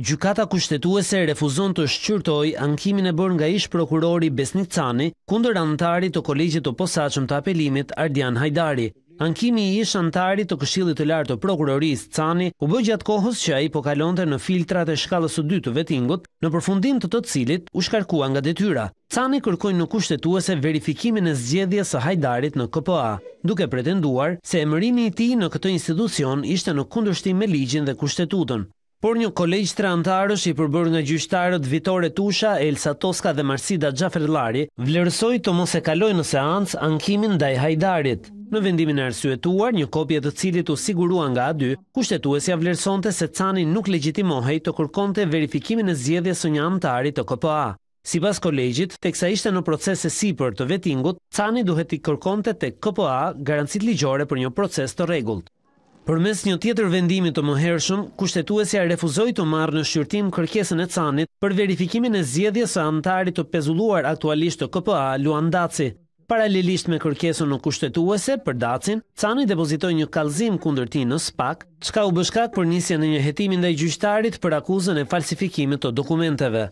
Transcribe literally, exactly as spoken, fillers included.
Gjykata kushtetuese refuzon të shqyrtoj ankimin e bërë nga ish prokurori Besnik Cani kundër antarit të kolegjit të posaçëm të apelimit Ardian Hajdari. Ankimi i ish antarit të këshillit të lartë të prokurorisë Cani u bë gjatë kohës që ai po kalonte në filtrat e shkallës së dytë të vettingut, në përfundim të të cilit u shkarkua nga detyra. Cani kërkoi në kushtetuese verifikimin e zgjedhjes së Hajdarit në K P A, duke pretenduar se emërimi i tij në këtë institucion ishte në kundërshtim me ligjin dhe kushtetutën. Por një kolegj treantarësh i përbërë nga gjyqtarët Vitore Tusha, Elsa Toska dhe Marsida Xhaferrllari vlerësoi të mos e kalojë në seancë ankimin ndaj Hajdarit. Në vendimin e arsyetuar, një kopje të cilit u sigurua nga A dy, kushtetuesja vlerësonte se Cani nuk legjitimohej të kërkonte verifikimin e zgjedhjes së një antari të K P A. Sipas kolegjit, teksa ishte në proces e sipër të vettingut, Cani duhet i kërkonte tek K P A garancitë ligjore për një proces të rregullt. Përmes një tjetër vendimi të mëhershëm, kushtetuesja refuzoi të marrë në shqyrtim kërkesën e Canit për verifikimin e zgjedhjes së antarit të pezulluar aktualisht të K P A Luandaci. Paralelisht me kërkesën në kushtetuese për dacin, Cani depozitoi një kallëzim kundër tij në SPAK, çka u bë shkak për nisjen e një hetimi ndaj gjyqtarit për akuzën e falsifikimit të dokumenteve.